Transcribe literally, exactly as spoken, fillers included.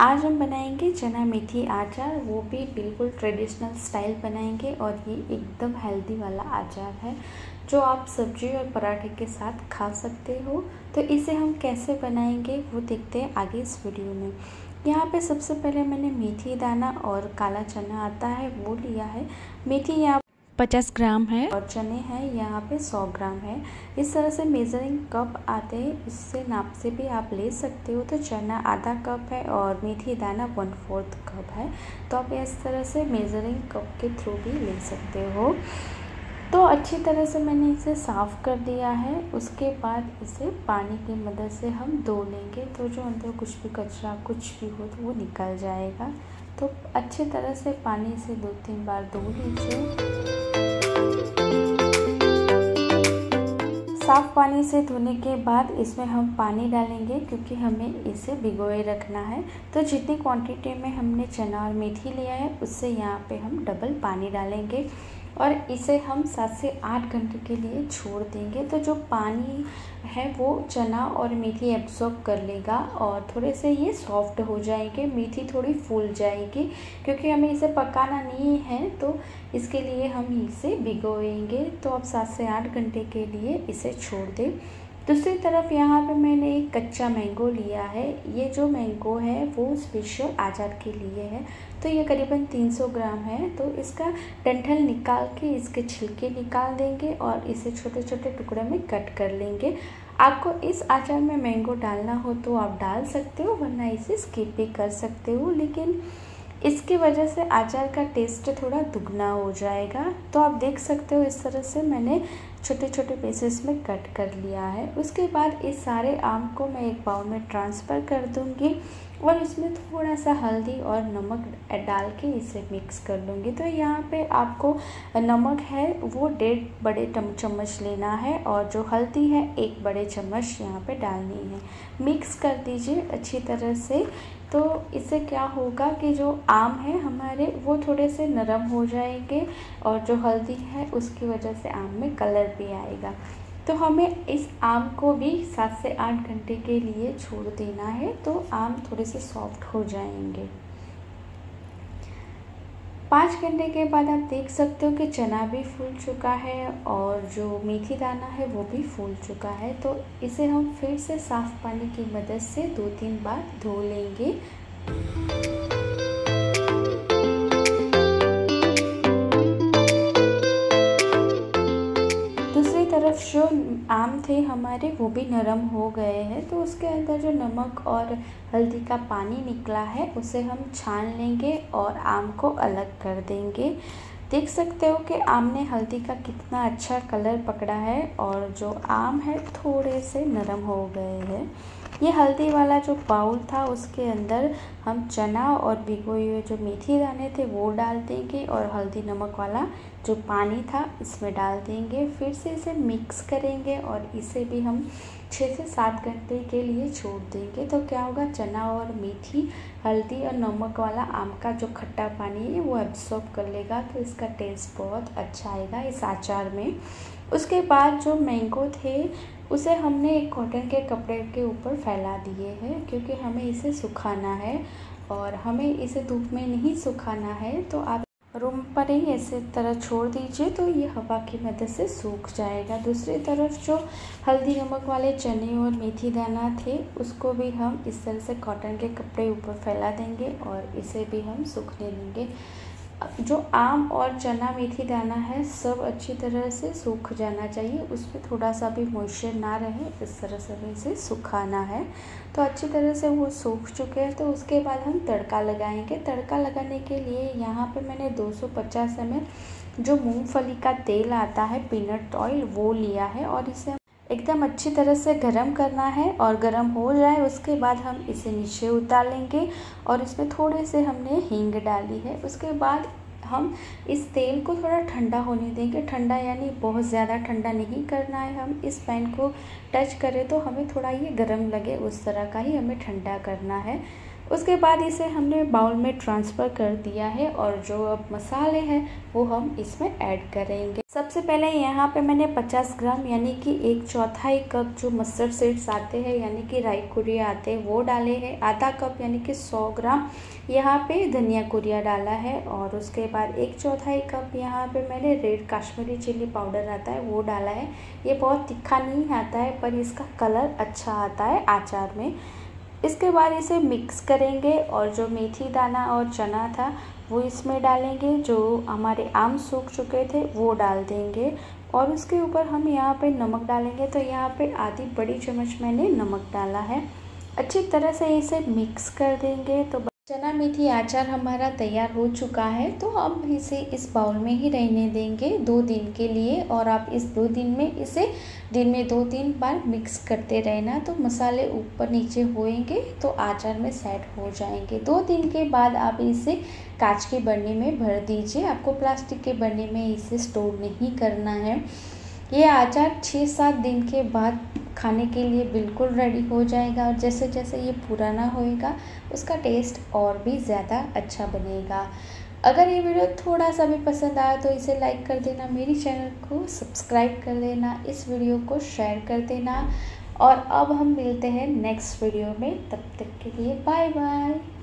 आज हम बनाएंगे चना मेथी आचार, वो भी बिल्कुल ट्रेडिशनल स्टाइल बनाएंगे। और ये एकदम हेल्दी वाला आचार है जो आप सब्जी और पराठे के साथ खा सकते हो। तो इसे हम कैसे बनाएंगे वो देखते हैं आगे इस वीडियो में। यहाँ पे सबसे पहले मैंने मेथी दाना और काला चना आता है वो लिया है। मेथी यहाँ पचास ग्राम है और चने हैं यहाँ पे सौ ग्राम है। इस तरह से मेजरिंग कप आते हैं, उससे नाप से भी आप ले सकते हो। तो चना आधा कप है और मेथी दाना वन फोर्थ कप है। तो आप इस तरह से मेजरिंग कप के थ्रू भी ले सकते हो। तो अच्छी तरह से मैंने इसे साफ़ कर दिया है। उसके बाद इसे पानी की मदद से हम धो लेंगे, तो जो अंदर कुछ भी कचरा कुछ भी हो तो वो निकल जाएगा। तो अच्छी तरह से पानी से दो तीन बार धो लीजिए। साफ़ पानी से धोने के बाद इसमें हम पानी डालेंगे क्योंकि हमें इसे भिगोए रखना है। तो जितनी क्वांटिटी में हमने चना और मेथी लिया है उससे यहाँ पे हम डबल पानी डालेंगे और इसे हम सात से आठ घंटे के लिए छोड़ देंगे। तो जो पानी है वो चना और मेथी एब्जॉर्ब कर लेगा और थोड़े से ये सॉफ्ट हो जाएंगे। मेथी थोड़ी फूल जाएगी क्योंकि हमें इसे पकाना नहीं है, तो इसके लिए हम इसे भिगोएंगे। तो अब सात से आठ घंटे के लिए इसे छोड़ दें। दूसरी तरफ यहाँ पे मैंने एक कच्चा मैंगो लिया है। ये जो मैंगो है वो स्पेशल आचार के लिए है। तो ये करीबन तीन सौ ग्राम है। तो इसका डंठल निकाल के इसके छिलके निकाल देंगे और इसे छोटे छोटे टुकड़े में कट कर लेंगे। आपको इस आचार में मैंगो डालना हो तो आप डाल सकते हो, वरना इसे स्किप भी कर सकते हो, लेकिन इसकी वजह से आचार का टेस्ट थोड़ा दुगना हो जाएगा। तो आप देख सकते हो इस तरह से मैंने छोटे छोटे पीसेस में कट कर लिया है। उसके बाद इस सारे आम को मैं एक बाउल में ट्रांसफ़र कर दूंगी और इसमें थोड़ा सा हल्दी और नमक डाल के इसे मिक्स कर लूँगी। तो यहाँ पे आपको नमक है वो डेढ़ बड़े चम्मच लेना है और जो हल्दी है एक बड़े चम्मच यहाँ पे डालनी है। मिक्स कर दीजिए अच्छी तरह से। तो इससे क्या होगा कि जो आम है हमारे वो थोड़े से नरम हो जाएंगे और जो हल्दी है उसकी वजह से आम में कलर भी आएगा। तो हमें इस आम को भी सात से आठ घंटे के लिए छोड़ देना है, तो आम थोड़े से सॉफ्ट हो जाएंगे। पाँच घंटे के बाद आप देख सकते हो कि चना भी फूल चुका है और जो मेथी दाना है वो भी फूल चुका है। तो इसे हम फिर से साफ़ पानी की मदद से दो तीन बार धो लेंगे। तरफ जो आम थे हमारे वो भी नरम हो गए हैं। तो उसके अंदर जो नमक और हल्दी का पानी निकला है उसे हम छान लेंगे और आम को अलग कर देंगे। देख सकते हो कि आम ने हल्दी का कितना अच्छा कलर पकड़ा है और जो आम है थोड़े से नरम हो गए हैं। ये हल्दी वाला जो बाउल था उसके अंदर हम चना और भिगोए हुए जो मेथी दाने थे वो डाल देंगे और हल्दी नमक वाला जो पानी था इसमें डाल देंगे। फिर से इसे मिक्स करेंगे और इसे भी हम छः से सात घंटे के लिए छोड़ देंगे। तो क्या होगा, चना और मेथी हल्दी और नमक वाला आम का जो खट्टा पानी है वो एब्सॉर्ब कर लेगा। तो इसका टेस्ट बहुत अच्छा आएगा इस आचार में। उसके बाद जो मैंगो थे उसे हमने एक कॉटन के कपड़े के ऊपर फैला दिए हैं क्योंकि हमें इसे सुखाना है और हमें इसे धूप में नहीं सुखाना है। तो आप रूम पर ही ऐसे तरह छोड़ दीजिए, तो ये हवा की मदद से सूख जाएगा। दूसरी तरफ जो हल्दी नमक वाले चने और मेथी दाना थे उसको भी हम इस तरह से कॉटन के कपड़े ऊपर फैला देंगे और इसे भी हम सूखने देंगे। जो आम और चना मेथी दाना है सब अच्छी तरह से सूख जाना चाहिए, उसमें थोड़ा सा भी मॉइस्चर ना रहे, इस तरह से इसे सुखाना है। तो अच्छी तरह से वो सूख चुके हैं। तो उसके बाद हम तड़का लगाएंगे। तड़का लगाने के लिए यहाँ पे मैंने दो सौ पचास एम एल जो मूंगफली का तेल आता है पीनट ऑयल वो लिया है और इसे एकदम अच्छी तरह से गरम करना है और गरम हो जाए उसके बाद हम इसे नीचे उतार लेंगे और इसमें थोड़े से हमने हींग डाली है। उसके बाद हम इस तेल को थोड़ा ठंडा होने देंगे। ठंडा यानी बहुत ज़्यादा ठंडा नहीं करना है। हम इस पैन को टच करें तो हमें थोड़ा ये गरम लगे, उस तरह का ही हमें ठंडा करना है। उसके बाद इसे हमने बाउल में ट्रांसफ़र कर दिया है और जो अब मसाले हैं वो हम इसमें ऐड करेंगे। सबसे पहले यहाँ पे मैंने पचास ग्राम यानी कि एक चौथाई कप जो मस्टर्ड सीड्स आते हैं यानी कि राई कुरिया आते हैं वो डाले हैं। आधा कप यानी कि सौ ग्राम यहाँ पे धनिया कुरिया डाला है और उसके बाद एक चौथाई कप यहाँ पे मैंने रेड कश्मीरी चिली पाउडर आता है वो डाला है। ये बहुत तीखा नहीं आता है पर इसका कलर अच्छा आता है अचार में। इसके बाद इसे मिक्स करेंगे और जो मेथी दाना और चना था वो इसमें डालेंगे, जो हमारे आम सूख चुके थे वो डाल देंगे और उसके ऊपर हम यहाँ पे नमक डालेंगे। तो यहाँ पे आधी बड़ी चम्मच मैंने नमक डाला है। अच्छी तरह से इसे मिक्स कर देंगे। तो चना मेथी अचार हमारा तैयार हो चुका है। तो अब इसे इस बाउल में ही रहने देंगे दो दिन के लिए और आप इस दो दिन में इसे दिन में दो तीन बार मिक्स करते रहना। तो मसाले ऊपर नीचे होएंगे तो अचार में सेट हो जाएंगे। दो दिन के बाद आप इसे कांच की बर्नी में भर दीजिए। आपको प्लास्टिक के बर्नी में इसे स्टोर नहीं करना है। ये अचार छः सात दिन के बाद खाने के लिए बिल्कुल रेडी हो जाएगा और जैसे जैसे ये पुराना होएगा उसका टेस्ट और भी ज़्यादा अच्छा बनेगा। अगर ये वीडियो थोड़ा सा भी पसंद आया तो इसे लाइक कर देना, मेरी चैनल को सब्सक्राइब कर देना, इस वीडियो को शेयर कर देना और अब हम मिलते हैं नेक्स्ट वीडियो में। तब तक के लिए बाय बाय।